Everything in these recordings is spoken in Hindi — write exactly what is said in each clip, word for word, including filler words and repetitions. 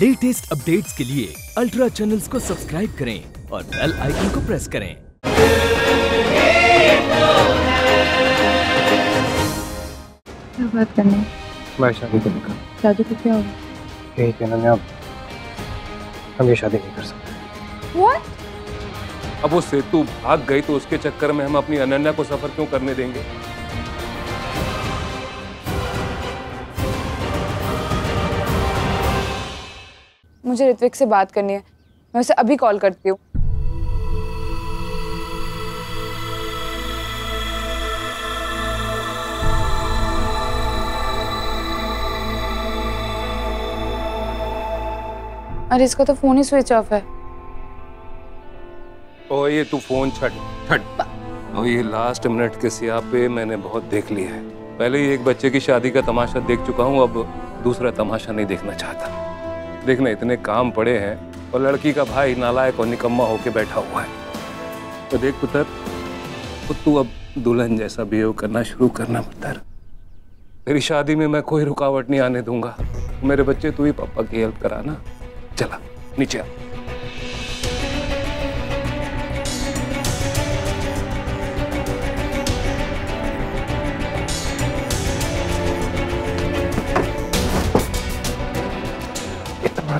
लेटेस्ट अपडेट्स के लिए अल्ट्रा चैनल्स को सब्सक्राइब करें और बेल आइकन को प्रेस करें। क्या बात करने? मैं शादी करने का। शादी को क्या होगा? यही कहना मैं आप हम ये शादी नहीं कर सकते। What? अब वो सेतु भाग गई तो उसके चक्कर में हम अपनी अनन्या को सफर क्यों करने देंगे? मुझे ऋत्विक से बात करनी है, मैं उसे अभी कॉल करती हूँ। अरे इसका तो फोन ही स्विच ऑफ है। ओए तू फोन छट छट। और ये लास्ट मिनट के सियापे मैंने बहुत देख लिया है। पहले ही एक बच्चे की शादी का तमाशा देख चुका हूँ, अब दूसरा तमाशा नहीं देखना चाहता। देखना इतने काम पड़े हैं और लड़की का भाई नालायक और निकम्मा होके बैठा हुआ है। तो देख पुत्र, तो तू अब दुल्हन जैसा बिहेव करना शुरू करना पुत्र। तेरी शादी में मैं कोई रुकावट नहीं आने दूंगा। मेरे बच्चे तू ही पापा की हेल्प कराना। चला नीचे आ।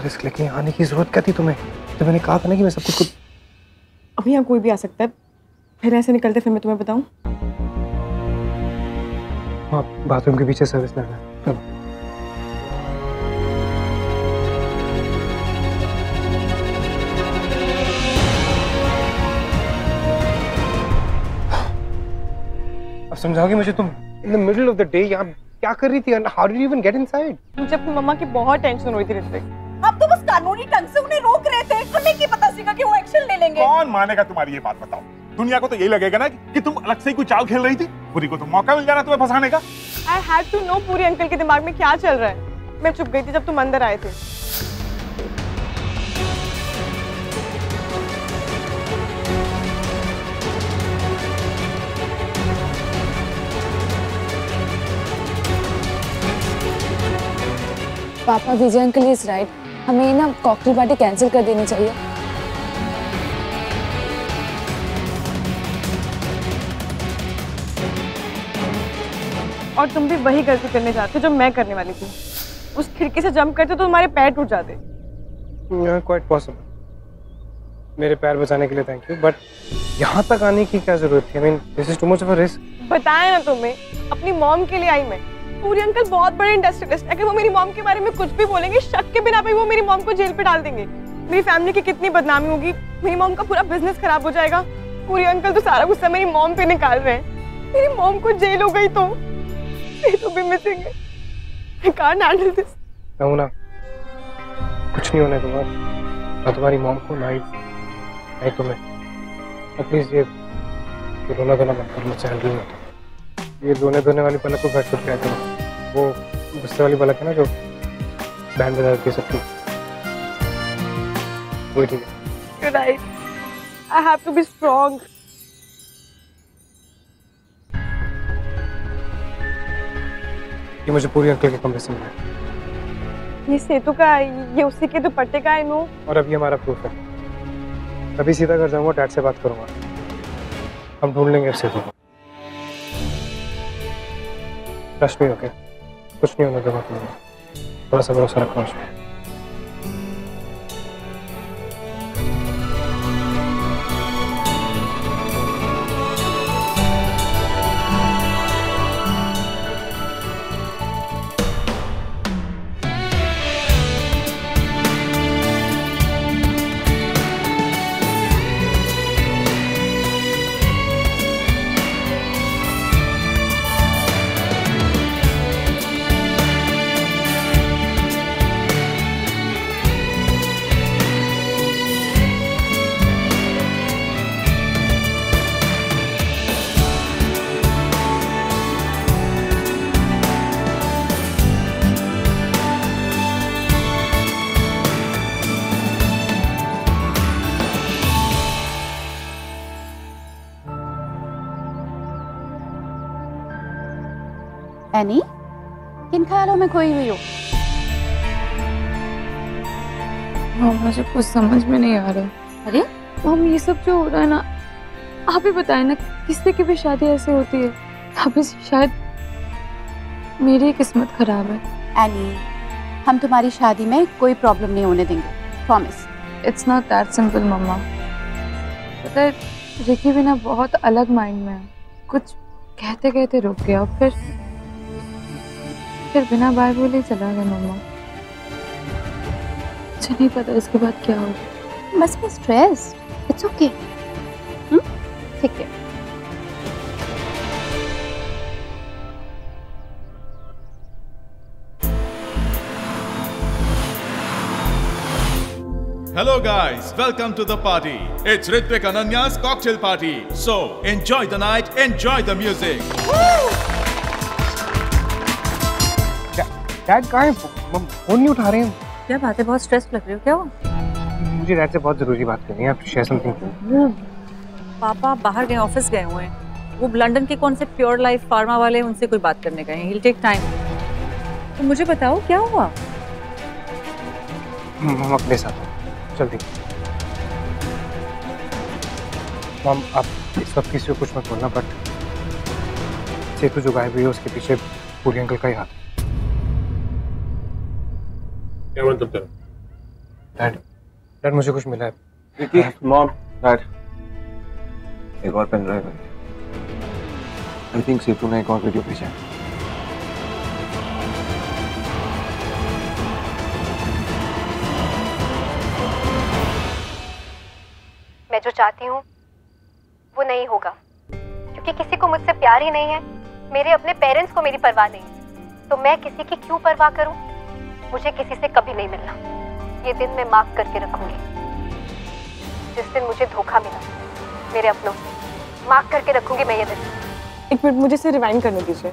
रिस्क लेके आने की जरूरत क्या थी तुम्हें? तो मैंने कहा था ना कि मैं सब कुछ कुछ अभी यहाँ कोई भी आ सकता है। फिर ऐसे निकलते फिर मैं तुम्हें बताऊं। आप बाथरूम के पीछे सर्विस करना है। चलो अब समझाओगे मुझे तुम? In the middle of the day यहाँ क्या कर रही थी and how did you even get inside? मुझे अपनी मम्मा की बहुत टेंशन हुई थी रित्विक। आप तो बस कानूनी ढंग से उन्हें रोक रहे थे, उन्हें क्या पता सीखा कि वो एक्शन ले लेंगे। कौन मानेगा तुम्हारी ये बात? बताओ, दुनिया को तो यही लगेगा ना कि तुम अलग से कोई चाल खेल रही थी। पुरी को तो मौका मिल जाना तुम्हें फंसाने का। I had to know पूरी अंकल के दिमाग में क्या चल रहा है। मैं चुप गई थी जब तुम अंदर आए थे। पापा विजय अंकल इज राइट, हमें ना कॉकटेल पार्टी कैंसिल कर देनी चाहिए। और तुम भी वही गलती करने जाते जो मैं करने वाली थी। उस खिड़की से जंप करते तो तुम्हारे पैर टूट जाते। Quite possible. मेरे पैर बचाने के लिए थैंक यू, बट यहाँ तक आने की क्या जरूरत थी? I mean this is too much of a risk. बताया ना तुम्हें, अपनी मॉम के लिए आई मैं। पूरी अंकल बहुत बड़े इंडस्ट्रियलिस्ट, अगर वो मेरी मॉम के बारे में कुछ भी बोलेंगे शक के बिना पे वो मेरी मॉम को जेल पे डाल देंगे। मेरी फैमिली की कितनी बदनामी होगी, मेरी मॉम का पूरा बिजनेस खराब हो जाएगा। पूरी अंकल तो सारा गुस्सा मेरी मॉम पे निकाल रहे हैं। मेरी मॉम को जेल हो गई तो ये तो भी मिसेंगे। I can't handle this. नहुना कुछ नहीं होने दूंगा, ना तुम्हारी मॉम को ना ही तुम्हें। प्लीज ये रोना धोना मत कर, मुझसे हैंडल मत। ये रोने धोने वाली पलक को बैठ कर क्या करो? वो गुस्से वाली पलक है ना जो बैंड बजा के सकती है, वो ठीक है। You're right. I have to be strong. ये मुझे पूरी अंकल के कमरे से मिला है। ये सेतु का, ये उसी के तो पट्टे का है नो। और अब ये हमारा प्रूफ है। अभी सीधा घर जाऊंगा, डैड से बात करूंगा, हम ढूंढ लेंगे सेतु को। रश्मि ओके, कुछ नहीं होने का बात नहीं, थोड़ा सा भरोसा रखना उसमें। किन ख्यालों में खोई हुई हो? माँ मुझे कुछ समझ में नहीं आ रहा। अरे माम ये सब जो हो रहा है ना, आप ही बताए ना किससे की भी शादी ऐसे होती है। अभी शायद मेरी किस्मत खराब है। एनी, हम तुम्हारी शादी में कोई प्रॉब्लम नहीं होने देंगे, promise. It's not that simple मम्मा। पता है रिकी भी ना बहुत अलग माइंड में है। कुछ कहते कहते रुक गया और फिर फिर बिना बाय बोले चला गया मम्मा। मुझे नहीं पता इसके बाद क्या होगा। Must be stress, it's okay. ठीक है। Hello guys, welcome to the party. It's Ritvik Ananya's cocktail party. So, enjoy the night, enjoy the music. Woo! Dad, why are you taking your phone? What are you stressed about? What happened? I have to talk to you about Dad. I have to share something with you. Papa is out of the office. He is London के pure life pharma वाले उनसे कोई बात करने गए हैं. He'll take time. तो मुझे बताओ क्या हुआ? हम अपने साथ चलते हैं। माम आप इस वक्त किसी को कुछ मत बोलना, बट सेतु जो गायब हुई है उसके पीछे पूरी अंकल का ही हाथ है। क्या मतलब तेरा? डैड, डैड मुझे कुछ मिला है। रिकी, माम, डैड, एक और पेन ड्राइव है। आई थिंक सेतु ने एक और वीडियो भेजा है। मैं जो चाहती हूँ वो नहीं होगा क्योंकि किसी को मुझसे प्यार ही नहीं है। मेरे अपने पेरेंट्स को मेरी परवाह नहीं है, तो मैं किसी की क्यों परवाह करूँ? मुझे किसी से कभी नहीं मिलना। ये दिन मैं मार्क करके रखूँगी। जिस दिन मुझे धोखा मिला मेरे अपनों से, मार्क करके रखूँगी मैं ये दिन। एक मिनट मुझे इसे रिवाइंड करने दीजिए।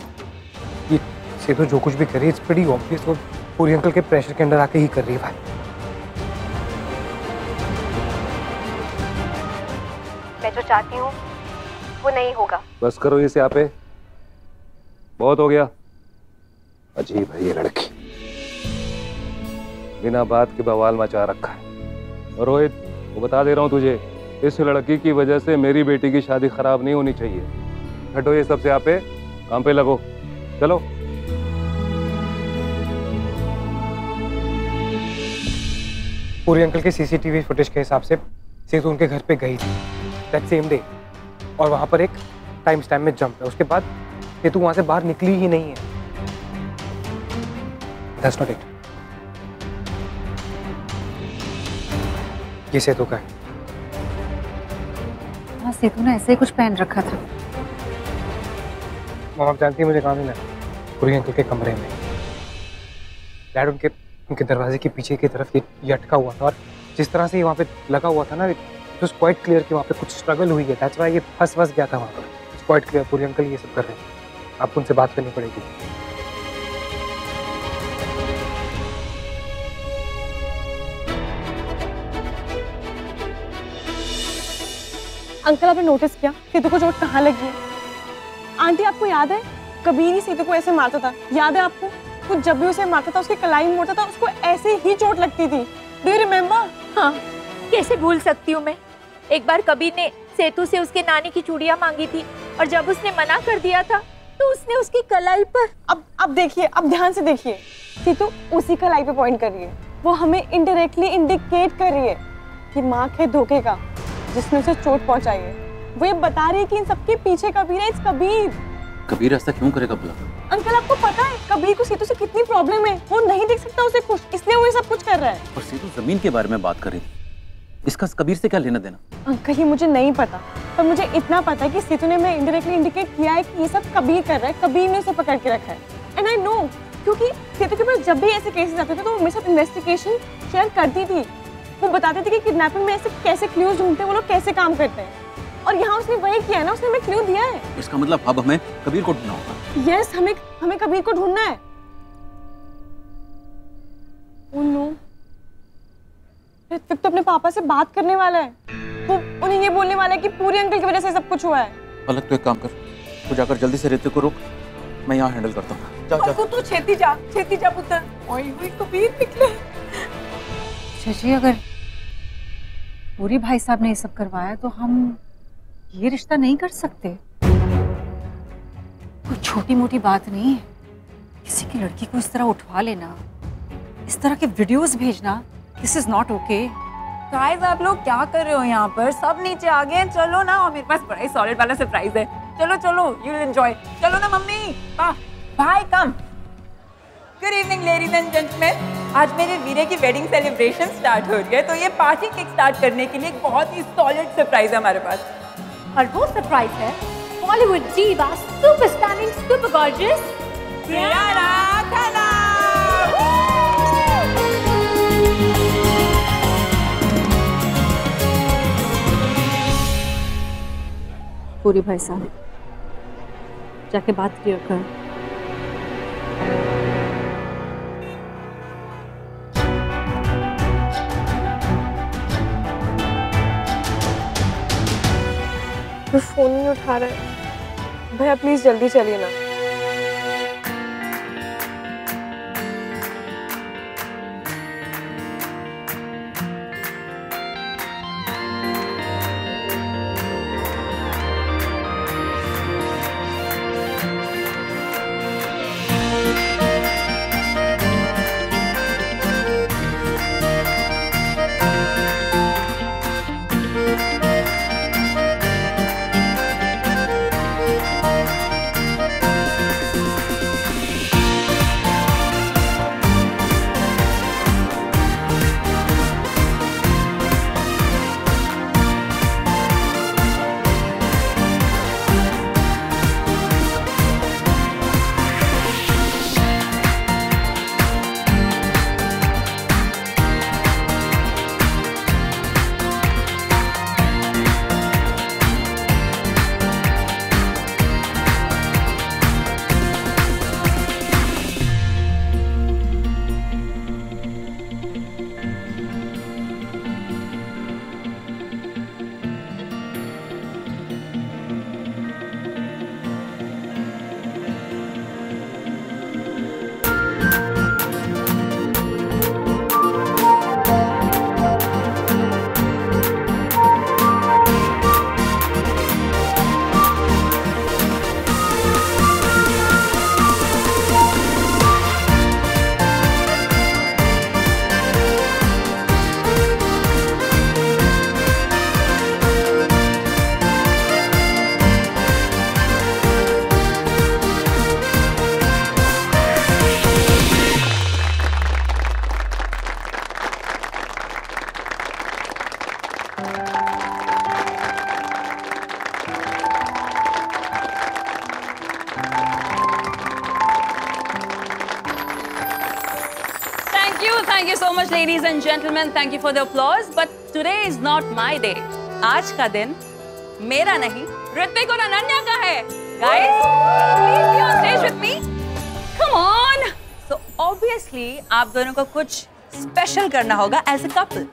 ये सेतु जो कुछ भी कर रही है इट्स प्रीटी ऑब्वियस। वो पूरी अंकल के प्रेशर के अंदर आके ही कर रही है भाई। मैं जो चाहती हूँ वो नहीं होगा। बस करो इसे आपे, बहुत हो गया। अजीब है ये लड़की, बिना बात के बवाल मचा रखा है। और रोहित वो बता दे रहा हूँ तुझे, इस लड़की की वजह से मेरी बेटी की शादी खराब नहीं होनी चाहिए। हटो ये सबसे आपे, काम पे लगो, चलो। पूरी अंकल के सीसीटीवी फुटेज के हिसाब से सेतु उनके घर पे गई थी दैट सेम डे, और वहाँ पर एक टाइम स्टैम्प में जंप है। उसके बाद सेतु वहाँ से बाहर निकली ही नहीं है। That's not it. ये सेतु का है। हाँ सेतु ने ऐसे ही कुछ पहन रखा था। माँ आप जानती है मुझे कहाँ मिला? पूरी अंकल के कमरे में। डैड उनके उनके दरवाजे के पीछे की तरफ ये अटका हुआ था, और जिस तरह से ये वहाँ पे लगा हुआ था ना, तो क्वाइट क्लियर कि वहाँ पे कुछ स्ट्रगल हुई है। दैट्स व्हाई ये फंस फंस गया था वहाँ पर। क्वाइट क्लियर पूरी अंकल ये सब कर रहे हैं। आपको उनसे बात करनी पड़ेगी। अंकल आपने नोटिस किया सेतु को चोट कहाँ लगी है? आंटी आपको याद है कबीर ही सेतु को ऐसे मारता था, याद है आपको? कुछ जब भी उसे मारता था उसकी कलाई मोड़ता था, उसको ऐसे ही चोट लगती थी। Do you remember? हाँ कैसे भूल सकती हूँ मैं। एक बार कबीर ने सेतु से उसके नानी की चूड़ियाँ मांगी थी, और जब उसने मना कर दिया था तो उसने उसकी कलाई पर। अब अब देखिए, अब ध्यान से देखिए, सेतु उसी कलाई पे पॉइंट कर रही है। वो हमें इंडायरेक्टली इंडिकेट कर रही है कि मार्क है धोखे का जिसने उसे चोट पहुँचाई है। वो ये बता रही है कि इन सबके पीछे कबीर है। इस कबीर कबीर ऐसा क्यों करेगा भला? अंकल आपको पता है कबीर को सेतु से कितनी प्रॉब्लम है। वो नहीं देख सकता उसे खुश, इसलिए वो ये सब कुछ कर रहा है। पर सेतु जमीन के बारे में बात कर रही थी, इसका कबीर से क्या लेना देना? अंकल ये मुझे नहीं पता, पर मुझे इतना पता है कि सेतु ने मैं इंडायरेक्टली इंडिकेट किया है कि ये सब कबीर कर रहा है। कबीर ने उसे पकड़ के रखा है। एंड आई नो क्योंकि सेतु के पास जब भी ऐसे केसेस आते थे तो वो मेरे साथ इन्वेस्टिगेशन शेयर करती थी। वो बताती थी कि किडनैपिंग में ऐसे कैसे क्लूज ढूंढते हैं, वो लोग कैसे काम करते हैं, और यहाँ उसने वही किया है ना, उसने हमें क्लू दिया है। इसका मतलब अब हमें कबीर को ढूंढना होगा। यस हमें हमें कबीर को ढूंढना है। ओह नो, ऋतिक तो अपने पापा से बात करने वाला है। वो उन्हें ये बोलने वाला है कि पूरी अंकल की वजह से सब कुछ हुआ है। पलक तो एक काम कर, तू जाकर जल्दी से ऋतिक को रोक, मैं यहाँ हैंडल करता हूँ। जा जा तू छेती जा, छेती जा पुत्र। ओए ओए कबीर निकले। चाची, अगर पूरी भाई साहब ने ये सब करवाया तो हम ये रिश्ता नहीं कर सकते। कोई छोटी मोटी बात नहीं है। किसी की लड़की को इस तरह उठवा लेना, इस तरह के वीडियोस भेजना, this is not okay. Guys, आप लोग क्या कर रहे हो यहाँ पर? सब नीचे आ गए, चलो ना। और मेरे पास बड़ा ही सॉलिड वाला सरप्राइज है। चलो चलो, यू विल एंजॉय। चलो ना मम्मी, भाई come. Good evening ladies and gentleman. आज मेरे वीरे की वेडिंग सेलिब्रेशन स्टार्ट हो रही है, तो ये पार्टी किक स्टार्ट करने के लिए एक बहुत ही सॉलिड सरप्राइज है हमारे पास। और वो सरप्राइज है Bollywood diva, super stunning, super gorgeous Priyanka Khanna. पूरी भाई साहब, जाके बात क्लियर कर। तो फोन नहीं उठा रहा है भैया, प्लीज जल्दी चलिए ना। Thank you so much, ladies and gentlemen. Thank you for the applause. But today is not my day. आज का दिन मेरा नहीं, ऋत्विक और अनन्या का है. Guys, please be on stage with me. Come on. So obviously आप दोनों को कुछ special करना होगा as a couple.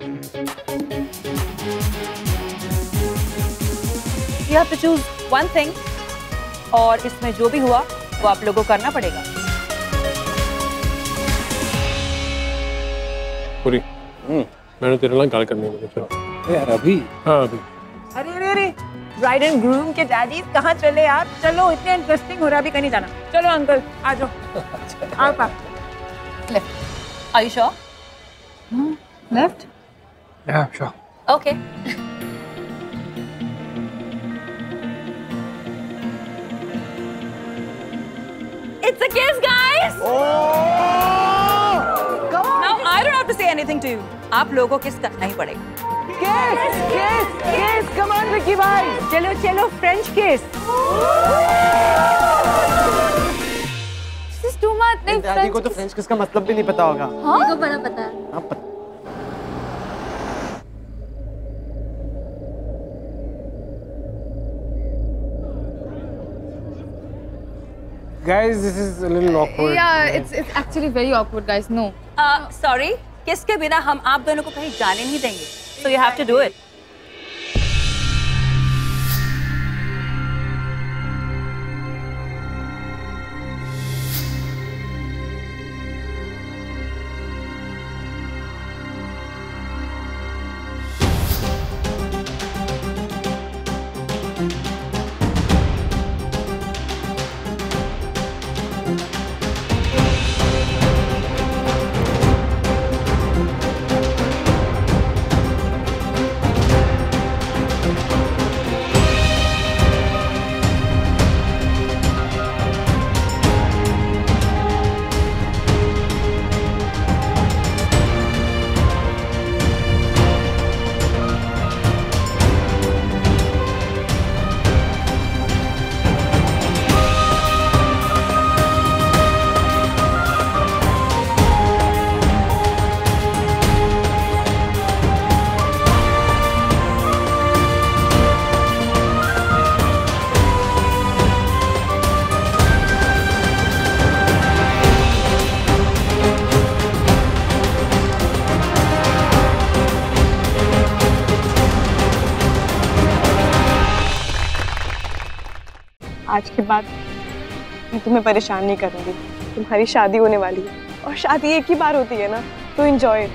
You have to choose one thing. और इसमें जो भी हुआ, वो आप लोगों को करना पड़ेगा. पूरी, मैंने तेरे लिए गाल करनी है मुझे यार अभी। हाँ अभी। अरे अरे अरे, ब्राइड एंड ग्रूम के डैडीज कहाँ चले आप? चलो, इतने इंटरेस्टिंग हो रहा, अभी कहीं जाना। चलो अंकल, आ जाओ। आप आप। Left. Are you sure? Hmm. Left? Yeah, sure. Okay. It's a kiss, guys. Oh! I don't have to say anything to you. आप लोगों को किस करना ही पड़ेगा. Kiss, kiss, kiss. Come on, Vicky भाई. चलो चलो, French kiss. This is too much. नहीं, दादी को तो French kiss का मतलब भी नहीं पता होगा. हाँ, मेरे को बड़ा पता है. हाँ पता. Guys, this is a little awkward. Yeah, it's it's actually very awkward, guys. No. Uh, sorry, किस के बिना हम आप दोनों को कहीं जाने नहीं देंगे. So you have to do it. आज के बाद मैं तुम्हें परेशान नहीं करूँगी। तुम्हारी शादी होने वाली है और शादी एक ही बार होती है ना, तो एंजॉय।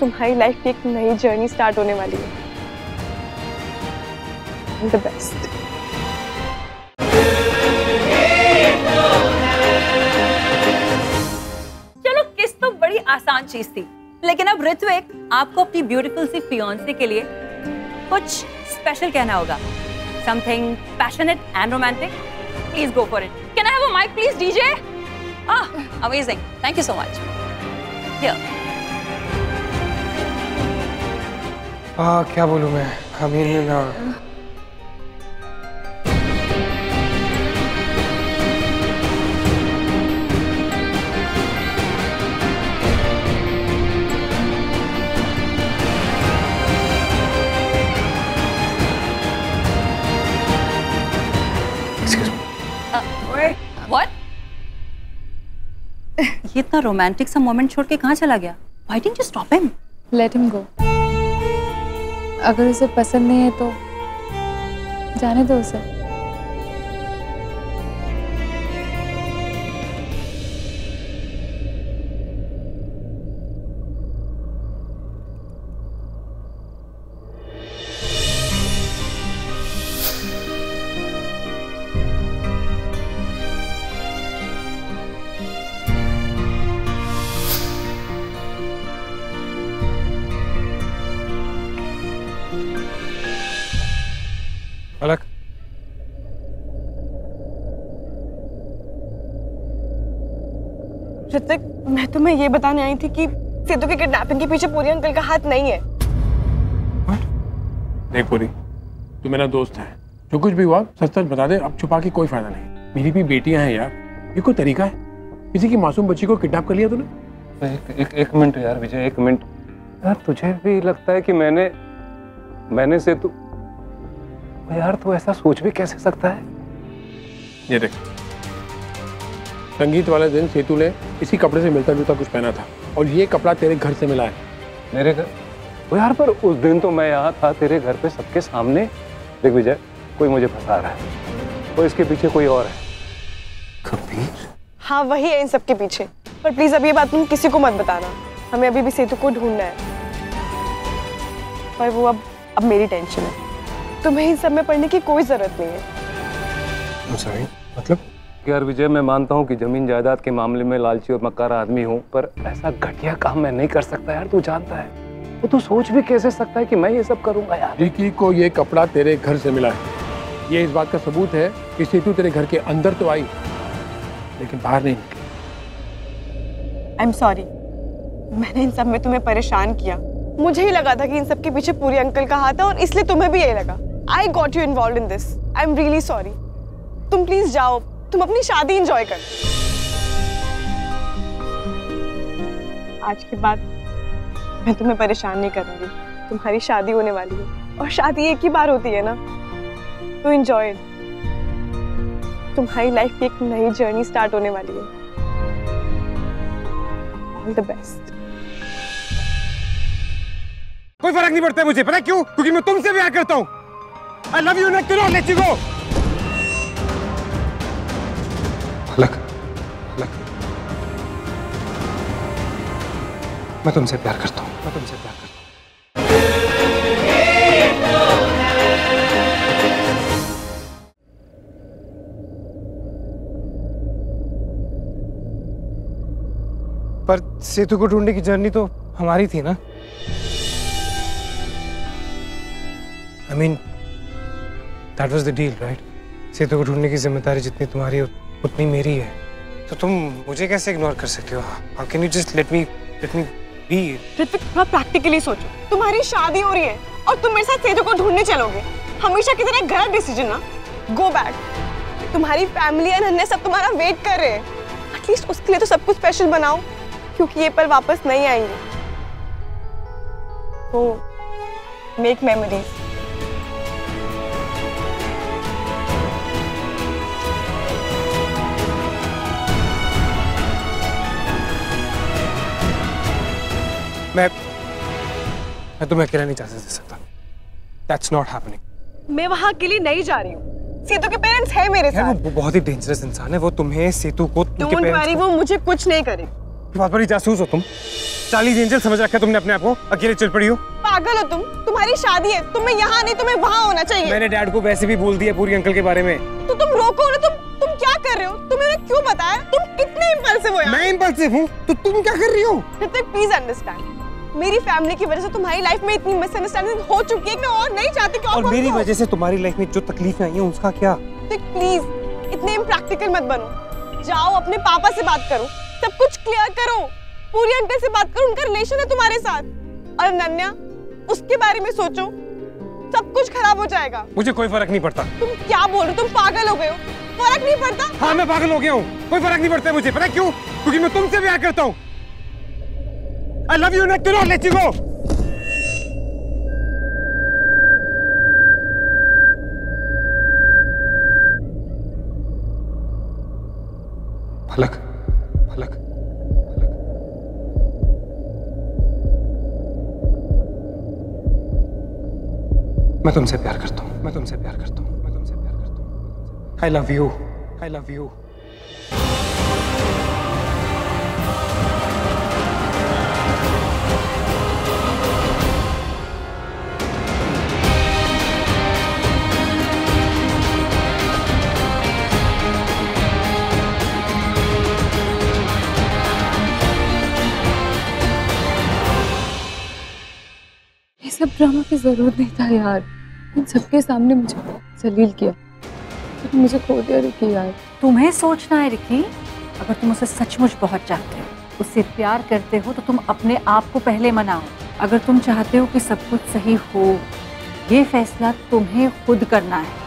तुम्हारी लाइफ की एक नई जर्नी स्टार्ट होने वाली है। The best. चलो किस तो बड़ी आसान चीज थी, लेकिन अब ऋत्विक आपको अपनी ब्यूटीफुल सी फियांसे के लिए कुछ स्पेशल कहना होगा। Something passionate and romantic. Please go for it. Can I have a mic please DJ? Ah, amazing. Thank you so much. Here. Ah, क्या बोलूँ मैं? I mean, uh... Excuse me. Uh, wait. What? ये इतना रोमांटिक सा मोमेंट छोड़ के कहाँ चला गया? Why didn't you stop him? Let him go. अगर उसे पसंद नहीं है तो जाने दो उसे। ऋतिक, मैं तुम्हें ये बताने आई थी कि सीतू की किडनैपिंग के पीछे पूरी अंकल का हाथ नहीं है। What? देख पूरी, तू मेरा दोस्त है, जो कुछ भी हुआ सच सच बता दे। अब छुपा के कोई फायदा नहीं। मेरी भी बेटियां हैं यार, ये कोई तरीका है? किसी की मासूम बच्ची को किडनैप कर लिया तूने? एक एक, एक मिनट यार विजय, एक मिनट यार। तुझे भी लगता है कि मैंने मैंने सीतू? यार तू ऐसा सोच भी कैसे सकता है? ये देख, संगीत वाले दिन सेतु ने इसी कपड़े से मिलता जुलता कुछ पहना था और ये कपड़ा तेरे घर से मिला है। मेरे घर? वो यार पर उस दिन तो मैं यहाँ था तेरे घर पे सबके सामने। देख विजय, कोई मुझे फंसा रहा है और इसके पीछे कोई और है। कबीर? हाँ वही है इन सब के पीछे। पर प्लीज अब ये बात तुम किसी को मत बताना। हमें अभी भी सेतु को ढूंढना है। पर वो अब अब मेरी टेंशन है। तुम्हें इन सब में पढ़ने की कोई जरूरत नहीं है। सॉरी मतलब? यार विजय, मैं मानता हूँ कि जमीन जायदाद के मामले में लालची और मक्कार आदमी हूँ, पर ऐसा घटिया काम मैं नहीं कर सकता यार। तू जानता है, वो तू सोच भी कैसे सकता है कि मैं ये सब करूँगा यार? रिकी को ये कपड़ा तेरे घर से मिला है, ये इस बात का सबूत है कि सीतू तेरे घर के अंदर तो आई लेकिन बाहर नहीं निकली। आई एम सॉरी, मैंने इन सब में तुम्हें परेशान किया। मुझे ही लगा था कि इन सब के पीछे पूरी अंकल का हाथ है और इसलिए तुम्हें भी यही लगा। I got you involve in this. I am really sorry. तुम प्लीज जाओ, तुम अपनी शादी एंजॉय कर। आज के बाद मैं तुम्हें परेशान नहीं करूंगी। तुम्हारी शादी होने वाली है और शादी एक ही बार होती है ना, तो एंजॉय। तुम्हारी लाइफ की एक नई जर्नी स्टार्ट होने वाली है। All the best. कोई फर्क नहीं पड़ता मुझे, पता क्यों? क्योंकि मैं तुमसे प्यार करता हूँ। I love you not to let you go. अलग, अलग। मैं तुमसे प्यार करता हूँ, मैं तुमसे प्यार करता हूँ। पर सेतु को ढूंढने की जर्नी तो हमारी थी ना। I mean that was the deal, right? Setu को ढूंढने की जिम्मेदारी जितनी तुम्हारी हो उतनी मेरी है, तो तुम मुझे कैसे इग्नोर कर सकते हो? How can you just let me, let me be? Hrithik, थोड़ा प्रैक्टिकली सोचो। तुम्हारी शादी हो रही है और तुम मेरे साथ सेतु को ढूंढने चलोगे? हमेशा की तरह गलत डिसीजन ना। Go back। तुम्हारी फैमिली और अन्य सब तुम्हारा वेट कर रहे हैं। एटलीस्ट उसके लिए तो सब कुछ स्पेशल बनाओ, क्योंकि ये पल वापस नहीं आएंगे। तो मेक मेमोरीज। मैं मैं तुम्हें अकेला नहीं जाने दे सकता। That's not happening। मैं वहाँ अकेली नहीं जा रही हूँ। सेतु के पेरेंट्स हैं मेरे साथ। वो बहुत ही डेंजरस इंसान है, वो तुम्हें सेतु को उनके पेरेंट्स वो मुझे कुछ नहीं करे। बहुत बड़ी जासूस हो तुम, चालीस एंजल समझ रखा है तुमने अपने आप को, अकेले चल पड़ी हो। पागल हो तुम, तुम्हारी शादी है, तुम्हें यहाँ नहीं तुम्हें वहाँ होना चाहिए। मैंने डैड को वैसे भी बोल दिया पूरी अंकल के बारे में। तो तुम रोको ना, तुम तुम क्या कर रहे हो? तुम्हें क्यों बताया? तुम कितने इंपल्सिव हो यार। मैं इंपल्सिव हूँ तो तुम क्या कर रही हो? ऋतिक प्लीज अंडरस्टैंड, मेरी फैमिली की वजह से तुम्हारी लाइफ में इतनी मिसअंडरस्टैंडिंग हो चुकी है, मैं और नहीं चाहती कि और मेरी वजह से तुम्हारी लाइफ में जो तकलीफें आई हैं उसका क्या। प्लीज इतने इम्प्रैक्टिकल मत बनो, जाओ अपने पापा से बात करो, सब कुछ क्लियर करो, पूरी अंकल से बात करो, उनका रिलेशन है तुम्हारे साथ। और अनन्या, उसके बारे में सोचो, सब कुछ खराब हो जाएगा। मुझे कोई फर्क नहीं पड़ता। तुम क्या बोल रहे हो? तुम पागल हो गए हो। फर्क नहीं पड़ता? हाँ मैं पागल हो गया हूँ, कोई फर्क नहीं पड़ता मुझे। पता क्यों? क्योंकि मैं तुमसे प्यार करता हूँ। I love you, not to not let you go. फलक मैं तुमसे प्यार करता हूँ, मैं तुमसे प्यार करता हूँ, मैं तुमसे प्यार करता हूँ। I love you, I love you. ये सब ड्रामा की जरूरत नहीं था यार। इन सबके सामने मुझे जलील किया, तो मुझे खो दिया रिकी यार। तुम्हें सोचना है रिकी, अगर तुम उसे सचमुच बहुत चाहते हो, उससे प्यार करते हो, तो तुम अपने आप को पहले मनाओ। अगर तुम चाहते हो कि सब कुछ सही हो, ये फैसला तुम्हें खुद करना है।